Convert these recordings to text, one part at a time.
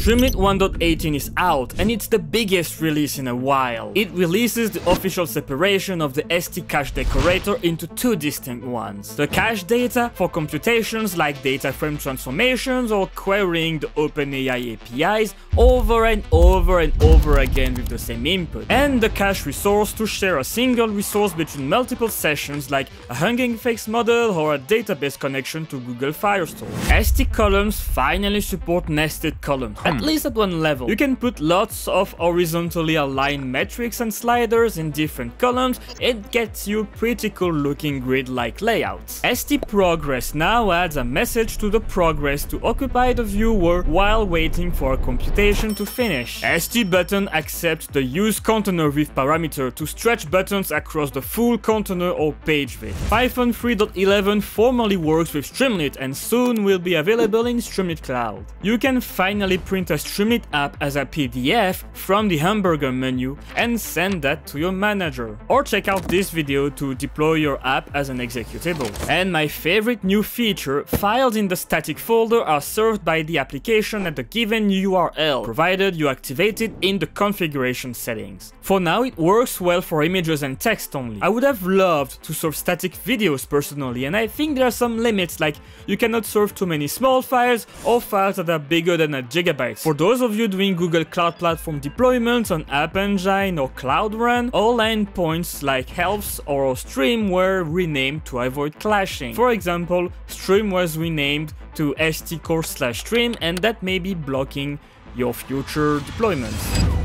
Streamlit 1.18 is out, and it's the biggest release in a while. It releases the official separation of the ST cache decorator into two distinct ones. The cache data for computations like data frame transformations or querying the OpenAI APIs over and over and over again with the same input. And the cache resource to share a single resource between multiple sessions like a Hugging Face model or a database connection to Google Firestore. ST columns finally support nested columns, at least at one level. You can put lots of horizontally aligned metrics and sliders in different columns. It gets you pretty cool looking grid-like layouts. ST Progress now adds a message to the progress to occupy the viewer while waiting for a computation to finish. ST Button accepts the use container with parameter to stretch buttons across the full container or page width. Python 3.11 formally works with Streamlit and soon will be available in Streamlit Cloud. You can finally print a Streamlit app as a PDF from the hamburger menu and send that to your manager. Or check out this video to deploy your app as an executable. And my favorite new feature, files in the static folder are served by the application at the given URL, provided you activate it in the configuration settings. For now, it works well for images and text only. I would have loved to serve static videos personally, and I think there are some limits, like you cannot serve too many small files or files that are bigger than a gigabyte. For those of you doing Google Cloud Platform deployments on App Engine or Cloud Run, all endpoints like helps or stream were renamed to avoid clashing. For example, stream was renamed to stcore/stream, and that may be blocking your future deployments.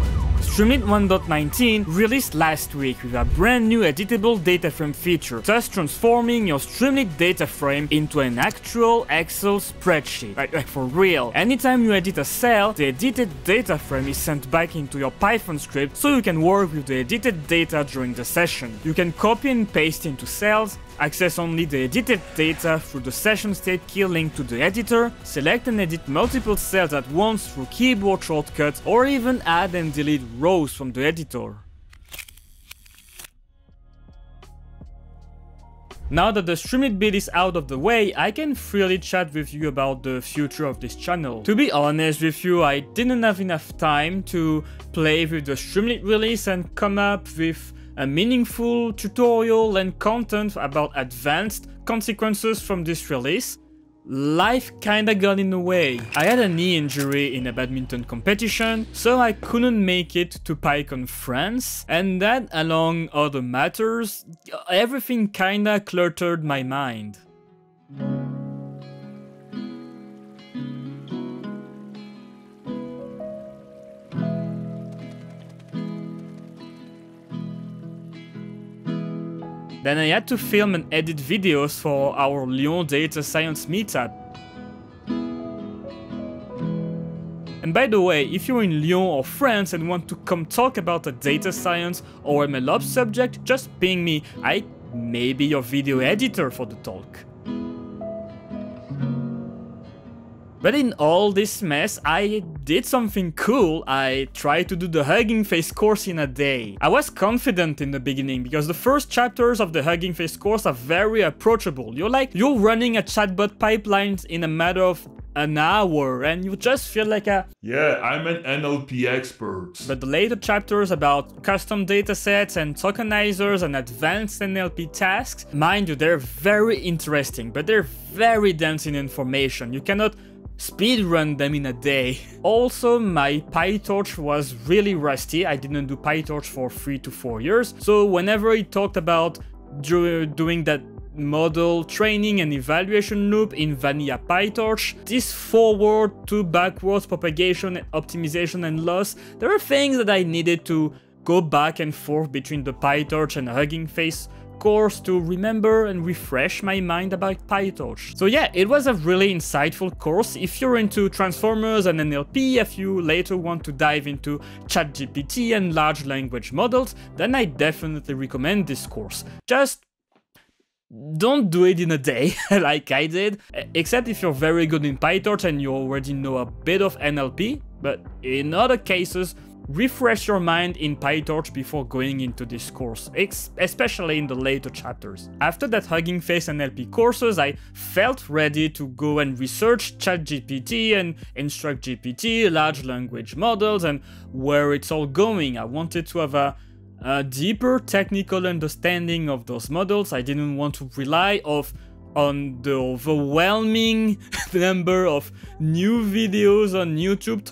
Streamlit 1.19 released last week with a brand new editable data frame feature, thus transforming your Streamlit data frame into an actual Excel spreadsheet, like for real. Anytime you edit a cell, the edited data frame is sent back into your Python script so you can work with the edited data during the session. You can copy and paste into cells, access only the edited data through the session state key linked to the editor, select and edit multiple cells at once through keyboard shortcuts, or even add and delete rows from the editor. Now that the Streamlit bit is out of the way, I can freely chat with you about the future of this channel. To be honest with you, I didn't have enough time to play with the Streamlit release and come up with a meaningful tutorial and content about advanced consequences from this release. Life kinda got in the way. I had a knee injury in a badminton competition, so I couldn't make it to PyCon France, and that, along other matters, everything kinda cluttered my mind. Then I had to film and edit videos for our Lyon data science meetup. And by the way, if you're in Lyon or France and want to come talk about a data science or MLOps subject, just ping me. I may be your video editor for the talk. But in all this mess, I did something cool. I tried to do the Hugging Face course in a day. I was confident in the beginning because the first chapters of the Hugging Face course are very approachable. You're running a chatbot pipelines in a matter of an hour, and you just feel like yeah, I'm an NLP expert. But the later chapters about custom datasets and tokenizers and advanced NLP tasks, mind you, they're very interesting, but they're very dense in information. You cannot speedrun them in a day. Also, my PyTorch was really rusty. I didn't do PyTorch for 3 to 4 years. So whenever he talked about doing that model training and evaluation loop in vanilla PyTorch, this forward to backwards propagation, optimization and loss, there are things that I needed to go back and forth between the PyTorch and Hugging Face course to remember and refresh my mind about PyTorch. So yeah, it was a really insightful course. If you're into Transformers and NLP, if you later want to dive into ChatGPT and large language models, then I definitely recommend this course. Just don't do it in a day, like I did, except if you're very good in PyTorch and you already know a bit of NLP, but in other cases, Refresh your mind in PyTorch before going into this course, especially in the later chapters. After that Hugging Face and NLP courses, I felt ready to go and research ChatGPT and InstructGPT, large language models, and where it's all going. I wanted to have a deeper technical understanding of those models. I didn't want to rely on the overwhelming number of new videos on YouTube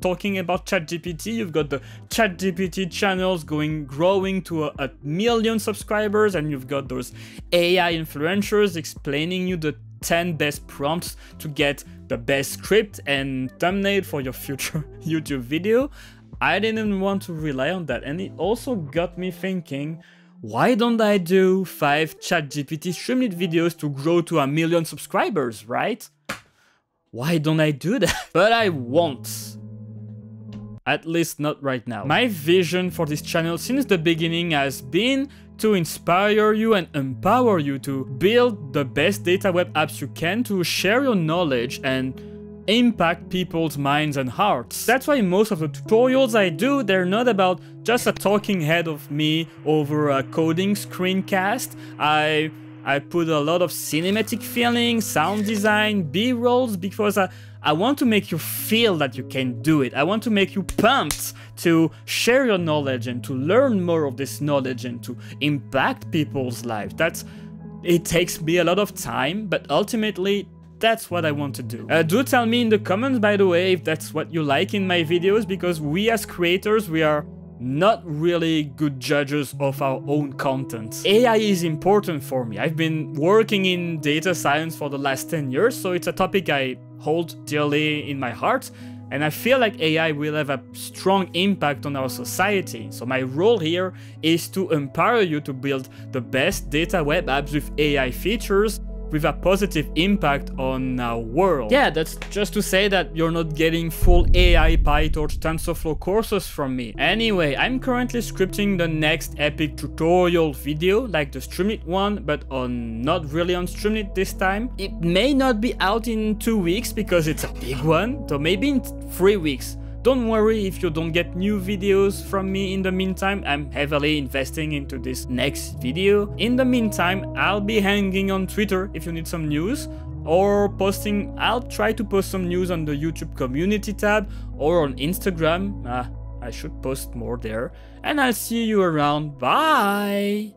talking about ChatGPT. You've got the ChatGPT channels growing to a million subscribers, and you've got those AI influencers explaining you the 10 best prompts to get the best script and thumbnail for your future YouTube video. I didn't want to rely on that, and it also got me thinking, why don't I do 5 ChatGPT Streamlit videos to grow to a million subscribers, right? Why don't I do that? But I won't. At least not right now. My vision for this channel since the beginning has been to inspire you and empower you to build the best data web apps you can, to share your knowledge and impact people's minds and hearts. That's why most of the tutorials I do, they're not about just a talking head of me over a coding screencast. I put a lot of cinematic feeling, sound design, B-rolls, because I want to make you feel that you can do it. I want to make you pumped to share your knowledge and to learn more of this knowledge and to impact people's lives. It takes me a lot of time, but ultimately, that's what I want to do. Do tell me in the comments, by the way, if that's what you like in my videos, because we as creators, we are not really good judges of our own content. AI is important for me. I've been working in data science for the last 10 years, so it's a topic I hold dearly in my heart, and I feel like AI will have a strong impact on our society. So my role here is to empower you to build the best data web apps with AI features, with a positive impact on our world. Yeah, that's just to say that you're not getting full AI, PyTorch, TensorFlow courses from me. Anyway, I'm currently scripting the next epic tutorial video, like the Streamlit one, but not really on Streamlit this time. It may not be out in 2 weeks because it's a big one, so maybe in 3 weeks. Don't worry if you don't get new videos from me in the meantime. I'm heavily investing into this next video. In the meantime, I'll be hanging on Twitter if you need some news, or posting. I'll try to post some news on the YouTube community tab or on Instagram. I should post more there. And I'll see you around. Bye!